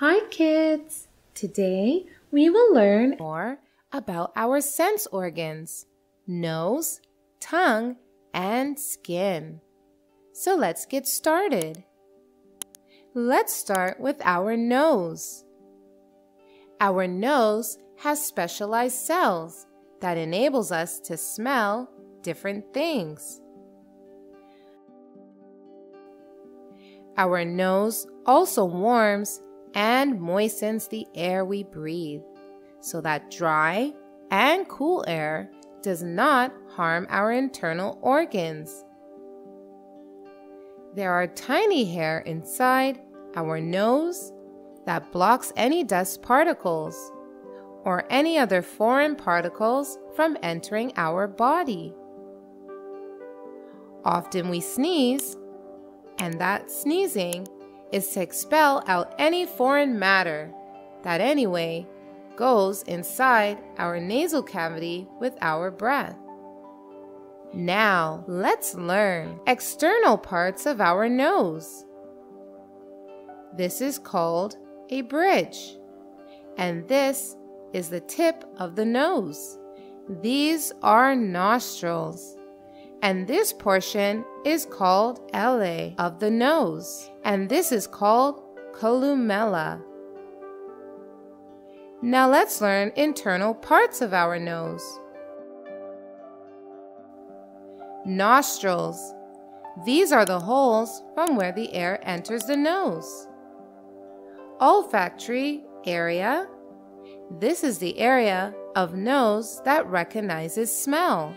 Hi kids! Today we will learn more about our sense organs, nose, tongue, and skin. So let's get started. Let's start with our nose. Our nose has specialized cells that enables us to smell different things. Our nose also warms and moistens the air we breathe, so that dry and cool air does not harm our internal organs. There are tiny hair inside our nose that blocks any dust particles or any other foreign particles from entering our body. Often we sneeze, and that sneezing is to expel out any foreign matter that anyway goes inside our nasal cavity with our breath. Now let's learn external parts of our nose. This is called a bridge, and this is the tip of the nose. These are nostrils, and this portion is called ala of the nose, and this is called columella. Now let's learn internal parts of our nose. Nostrils. These are the holes from where the air enters the nose. Olfactory area. This is the area of nose that recognizes smell.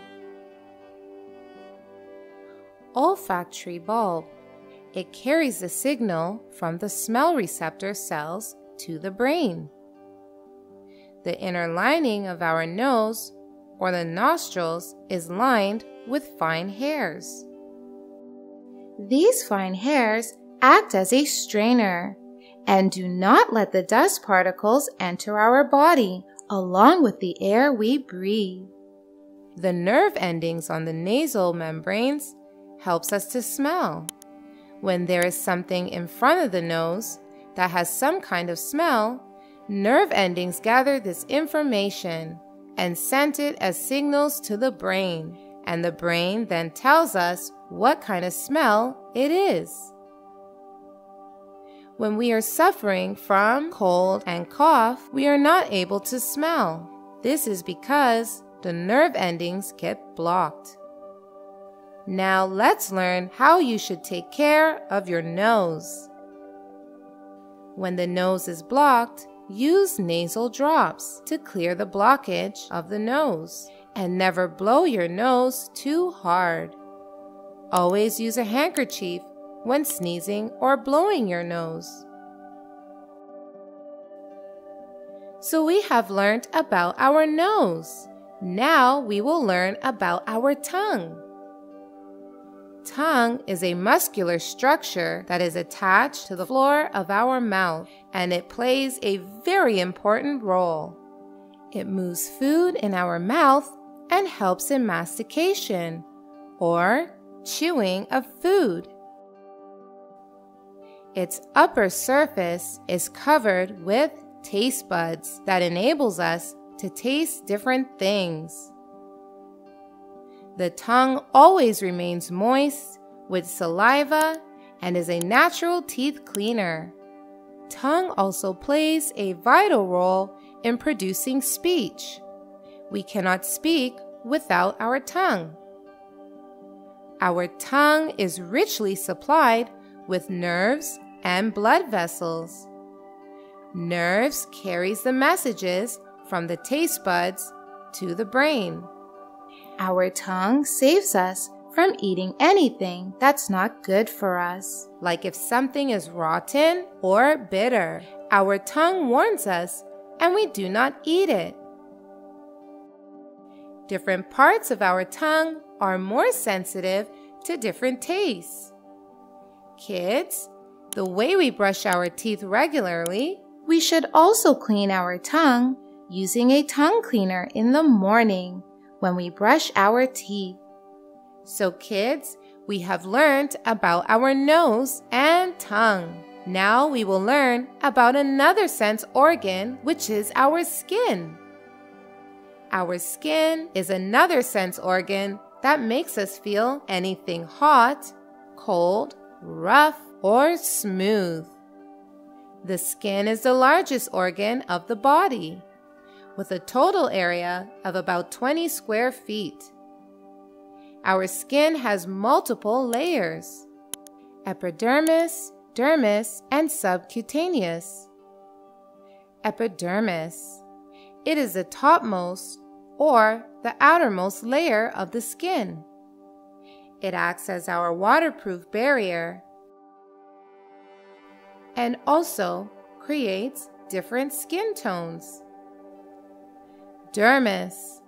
Olfactory bulb. It carries the signal from the smell receptor cells to the brain. The inner lining of our nose or the nostrils is lined with fine hairs. These fine hairs act as a strainer and do not let the dust particles enter our body along with the air we breathe. The nerve endings on the nasal membranes helps us to smell. When there is something in front of the nose that has some kind of smell, nerve endings gather this information and send it as signals to the brain, and the brain then tells us what kind of smell it is. When we are suffering from cold and cough, we are not able to smell. This is because the nerve endings get blocked. Now let's learn how you should take care of your nose. When the nose is blocked, use nasal drops to clear the blockage of the nose, and never blow your nose too hard. Always use a handkerchief when sneezing or blowing your nose. So we have learned about our nose. Now we will learn about our tongue. Tongue is a muscular structure that is attached to the floor of our mouth, and it plays a very important role. It moves food in our mouth and helps in mastication, or chewing of food. Its upper surface is covered with taste buds that enables us to taste different things. The tongue always remains moist with saliva and is a natural teeth cleaner. Tongue also plays a vital role in producing speech. We cannot speak without our tongue. Our tongue is richly supplied with nerves and blood vessels. Nerves carries the messages from the taste buds to the brain. Our tongue saves us from eating anything that's not good for us. Like if something is rotten or bitter, our tongue warns us and we do not eat it. Different parts of our tongue are more sensitive to different tastes. Kids, the way we brush our teeth regularly, we should also clean our tongue using a tongue cleaner in the morning when we brush our teeth. So kids, we have learned about our nose and tongue. Now we will learn about another sense organ, which is our skin. Our skin is another sense organ that makes us feel anything hot, cold, rough, or smooth. The skin is the largest organ of the body, with a total area of about 20 square feet. Our skin has multiple layers: epidermis, dermis, and subcutaneous. Epidermis. It is the topmost or the outermost layer of the skin. It acts as our waterproof barrier and also creates different skin tones. Dermis.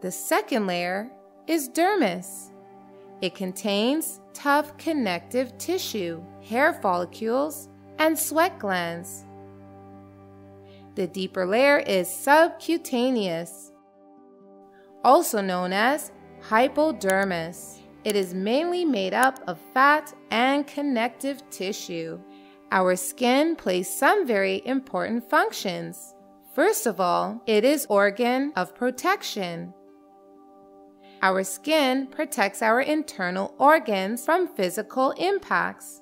The second layer is dermis. It contains tough connective tissue, hair follicles, and sweat glands. The deeper layer is subcutaneous, also known as hypodermis. It is mainly made up of fat and connective tissue. Our skin plays some very important functions. First of all, it is an organ of protection. Our skin protects our internal organs from physical impacts,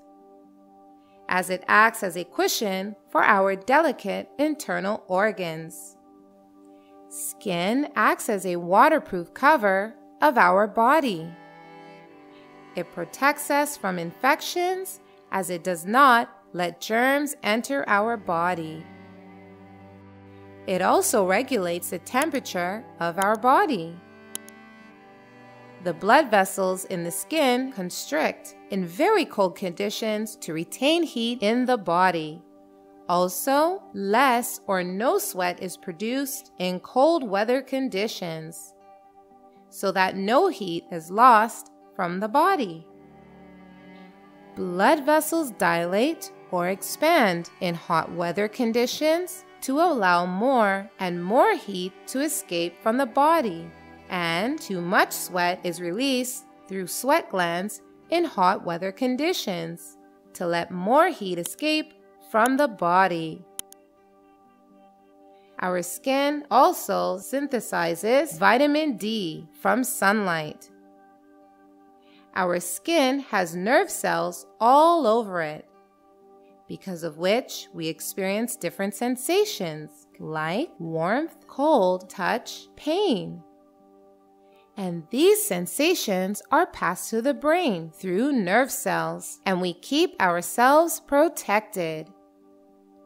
as it acts as a cushion for our delicate internal organs. Skin acts as a waterproof cover of our body. It protects us from infections, as it does not let germs enter our body. It also regulates the temperature of our body. The blood vessels in the skin constrict in very cold conditions to retain heat in the body. Also, less or no sweat is produced in cold weather conditions, so that no heat is lost from the body. Blood vessels dilate or expand in hot weather conditions to allow more and more heat to escape from the body. And too much sweat is released through sweat glands in hot weather conditions to let more heat escape from the body. Our skin also synthesizes vitamin D from sunlight. Our skin has nerve cells all over it, because of which we experience different sensations like warmth, cold, touch, pain. And these sensations are passed to the brain through nerve cells, and we keep ourselves protected.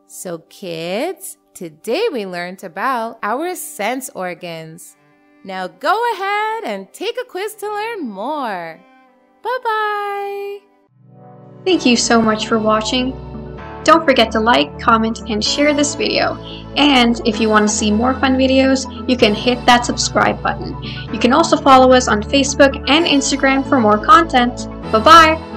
So kids, today we learned about our sense organs. Now go ahead and take a quiz to learn more. Bye-bye! Thank you so much for watching. Don't forget to like, comment, and share this video. And if you want to see more fun videos, you can hit that subscribe button. You can also follow us on Facebook and Instagram for more content. Bye-bye!